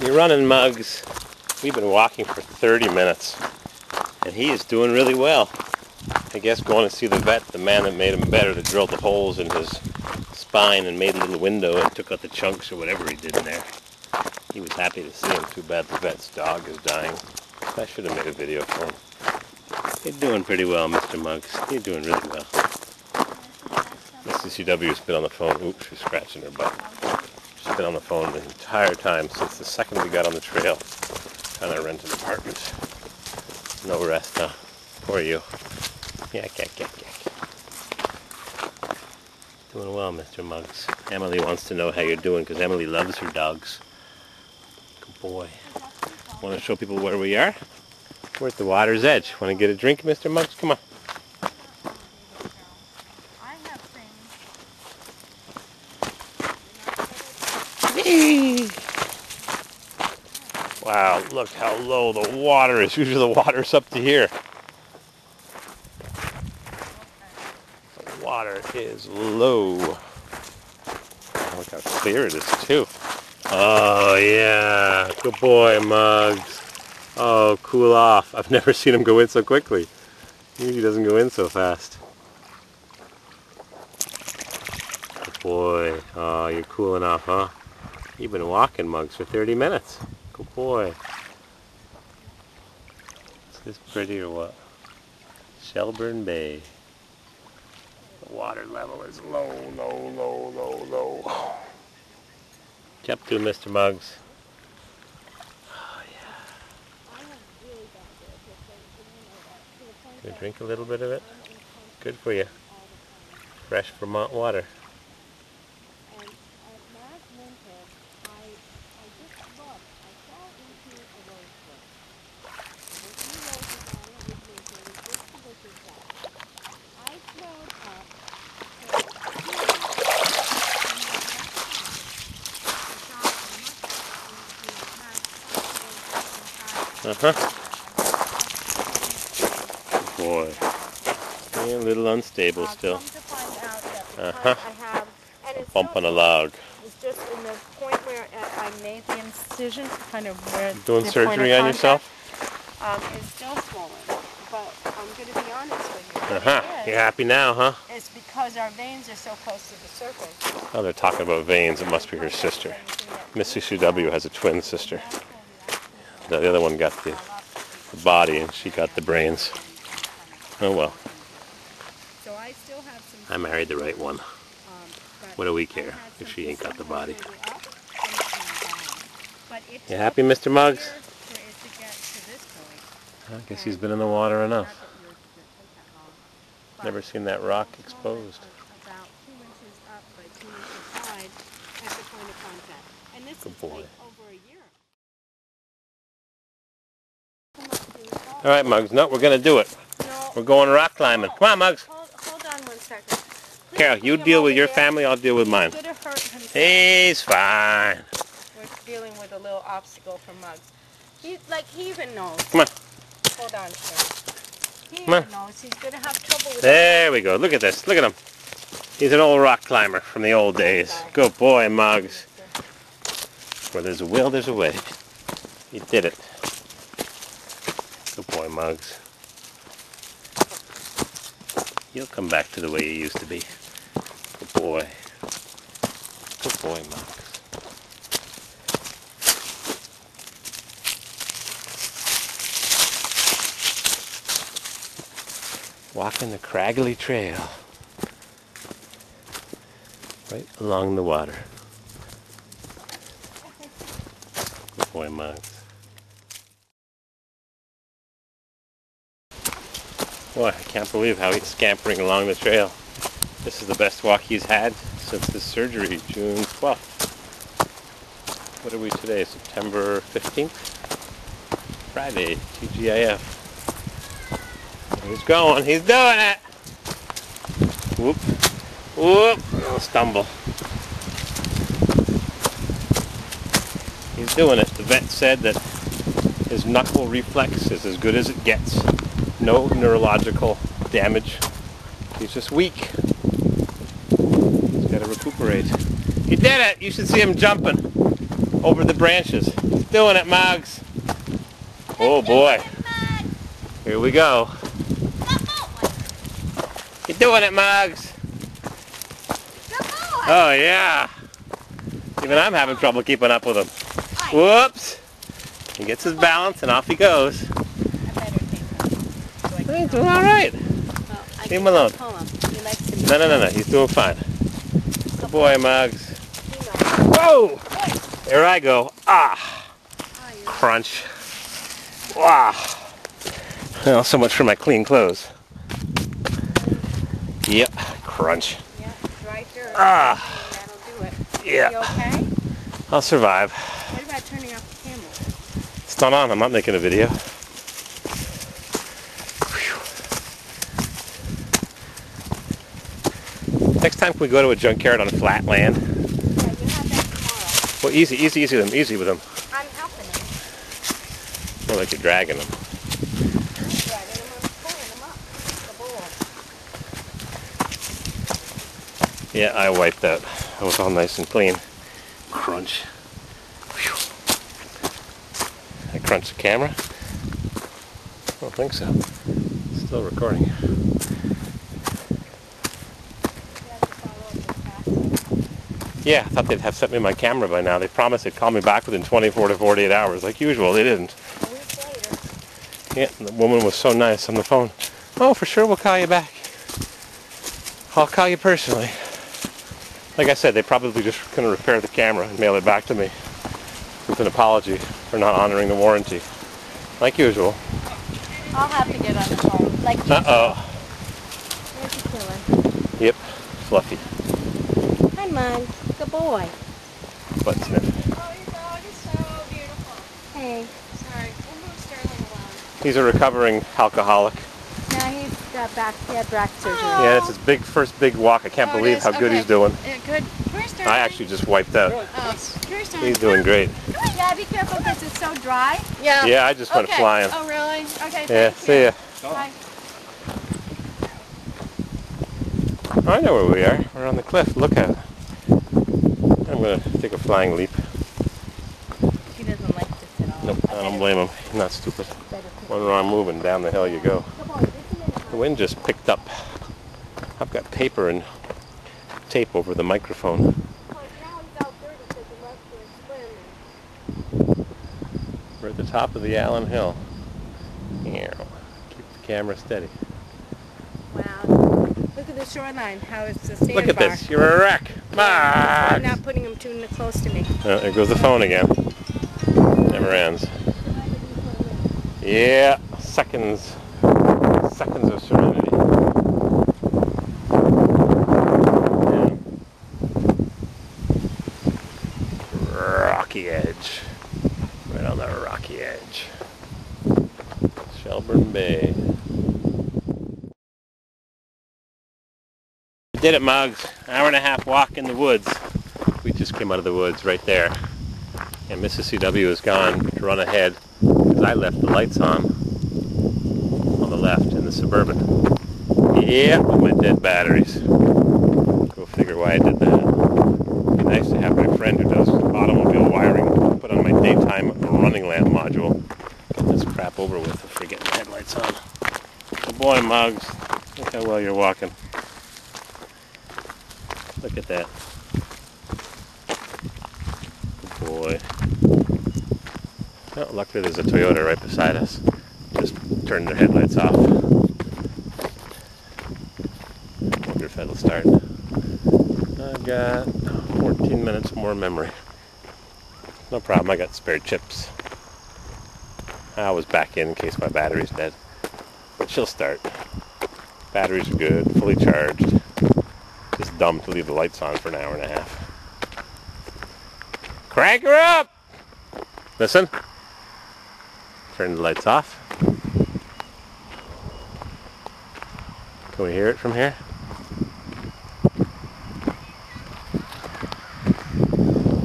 You're running, Muggs. We've been walking for 30 minutes, and he is doing really well. I guess going to see the vet, the man that made him better, that drilled the holes in his spine and made a little window and took out the chunks or whatever he did in there. He was happy to see him. Too bad the vet's dog is dying. I should have made a video for him. You're doing pretty well, Mr. Muggs. You're doing really well. Mrs CW's been on the phone. Oops, she's scratching her butt. She's been on the phone the entire time since the second we got on the trail. Trying to rent an apartment. No rest now. Poor you. Yak, yak, yak, yak. Doing well, Mr. Muggs. Emily wants to know how you're doing because Emily loves her dogs. Good boy. Want to show people where we are? We're at the water's edge. Want to get a drink, Mr. Muggs? Come on. I have things. Wow, look how low the water is. Usually the water's up to here. The water is low. Oh, look how clear it is, too. Oh, yeah. Good boy, Muggs. Oh, cool off. I've never seen him go in so quickly. He doesn't go in so fast. Good boy. Oh, you're cooling off, huh? You've been walking, Muggs, for 30 minutes. Good boy. Is this pretty or what? Shelburne Bay. The water level is low, low, low, low, low. Up to Mr. Muggs. Oh yeah. Gonna drink a little bit of it. Good for you. Fresh Vermont water. Good boy. Yeah, a little unstable still. Bump on a log. It's just in the point where I made the incision, kind of where. Doing surgery on yourself? It's still swollen, but I'm going to be honest with you. You're happy now, huh? It's because our veins are so close to the surface. Oh, they're talking about veins. It must be her sister. Mrs CW has a twin sister. The other one got the body and she got the brains. Oh well. So I still have some. I married the right one. What do we care if she ain't got the body? You happy, Mr. Muggs? I guess he's been in the water enough. Never seen that rock exposed. About 2 inches up by 2 inches wide at the point of contact. And this is like over a year. All right, Muggs. No, we're going to do it. No. We're going rock climbing. Come on, Muggs. Hold on 1 second. Please, Carol, you deal with your family. I'll deal with mine. He's fine. We're dealing with a little obstacle for Muggs. He even knows. Come on. Hold on, sir. He even knows he's going to have trouble with. There we go. Look at this. Look at him. He's an old rock climber from the old days. Good boy, Muggs. Where there's a will, there's a way. He did it. Good boy, Muggs. You'll come back to the way you used to be. Good boy. Good boy, Muggs. Walking the craggly trail. Right along the water. Good boy, Muggs. Boy, I can't believe how he's scampering along the trail. This is the best walk he's had since his surgery, June 12th. What are we today, September 15th? Friday, TGIF. He's going, he's doing it! Whoop, whoop, little stumble. He's doing it. The vet said that his knuckle reflex is as good as it gets. No neurological damage. He's just weak. He's got to recuperate. He did it! You should see him jumping. over the branches. He's doing it, Muggs. Oh boy. Here we go. You're doing it, Muggs. Oh yeah. Even I'm having trouble keeping up with him. Whoops. He gets his balance and off he goes. He's doing alright. Leave him alone. No, no, no, no. He's doing fine. Good boy, Muggs. Whoa! There I go. Ah! Crunch. Wow. Oh, so much for my clean clothes. Yep. Crunch. Yeah, right there. Ah. Yeah. You okay? I'll survive. What about turning off the camera? It's not on. I'm not making a video. Whew. Next time, can we go to a junkyard on flat land? Yeah, you have that tomorrow. Well, easy, easy, easy with them. Easy with them. I'm helping them. More like you're dragging them. I'm dragging them. I'm pulling them up. The bowl. Yeah, I wiped that. It was all nice and clean. Crunch. Whew. I crunched the camera? I don't think so. It's still recording. Yeah, I thought they'd have sent me my camera by now. They promised they'd call me back within 24 to 48 hours. Like usual, they didn't. A week later. Yeah, and the woman was so nice on the phone. Oh, for sure we'll call you back. I'll call you personally. Like I said, they probably just couldn't repair the camera and mail it back to me with an apology for not honoring the warranty. Like usual. I'll have to get on the phone. Like usual. Uh-oh. Where's he feeling? Yep. Fluffy. Hi, Mom. Good boy. Butt sniff. Oh, your dog is so beautiful. Hey. Sorry. We'll move Sterling along. He's a recovering alcoholic. He had back surgery. Oh. Yeah, it's his first big walk. I can't believe how good he's doing. Good. I actually just wiped out. Oh. He's doing great. Yeah, be careful because it's so dry. Yeah. Yeah, I just went flying. Oh, really? Okay. Yeah. See ya. Bye. I know where we are. We're on the cliff. Look at it. I'm gonna take a flying leap. He doesn't like this at all. Nope. I don't blame him. He's not stupid. One wrong move and down the hill you go. The wind just picked up. I've got paper and tape over the microphone. We're at the top of the Allen Hill. Yeah. Keep the camera steady. Wow. Look at the shoreline, how it's a sandbar. Look at this, you're a wreck. Mark. I'm not putting them too close to me. Oh, there goes the phone again. Never ends. Yeah, seconds. Seconds of serenity. Yeah. Rocky edge. Right on the rocky edge. Shelburne Bay. We did it, Muggs. Hour and a half walk in the woods. We just came out of the woods right there. And Mrs CW is gone to run ahead because I left the lights on the left in the Suburban. Yeah, with my dead batteries. Go figure why I did that. It'd be nice to have my friend who does automobile wiring put on my daytime running lamp module. Get this crap over with before getting the headlights on. Good boy, Muggs. Look how well you're walking. Look at that. Good boy. Oh, luckily there's a Toyota right beside us. Just turn their headlights off. I wonder if that'll start. I've got 14 minutes more memory. No problem, I got spare chips. I was back in case my battery's dead. But she'll start. Batteries are good, fully charged. Just dumb to leave the lights on for an hour and a half. Crank her up! Listen. Turn the lights off. Can we hear it from here?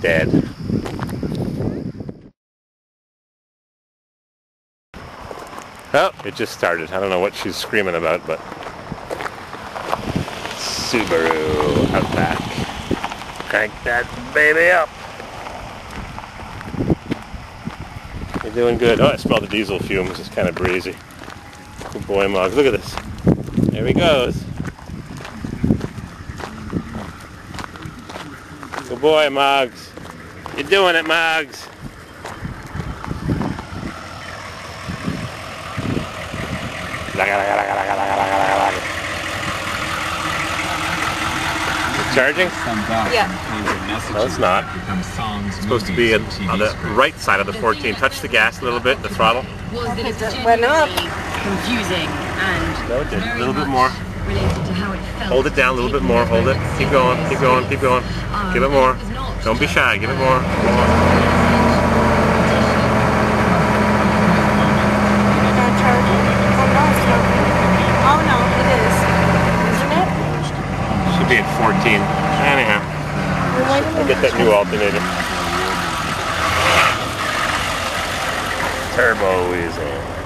Dead. Oh, it just started. I don't know what she's screaming about, but... Subaru out back. Crank that baby up. You're doing good. Oh, I smell the diesel fumes. It's kind of breezy. Good boy, Muggs. Look at this. There he goes. Good boy, Muggs. You're doing it, Muggs. Charging? Yeah. No, it's not. It's supposed to be on the right side of the 14. Touch the gas a little bit, the throttle. It went up. Confusing and no, it did. A little bit more. Hold it down a little bit more. Hold it. Keep going. Keep going. Keep going. Give it more. Don't be shy. Give it more. Oh no, it is. Isn't it? Should be at 14. Anyhow, I'll get that new alternator. Turbo is on.